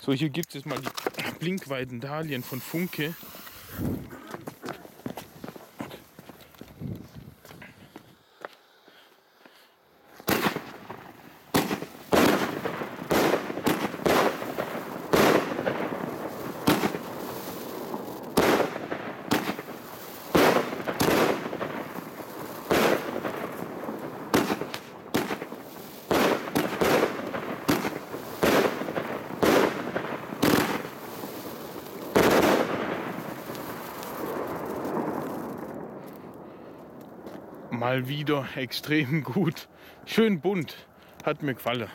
So, hier gibt es mal die Blinkweiden-Dahlien von Funke. Mal wieder extrem gut. Schön bunt. Hat mir gefallen.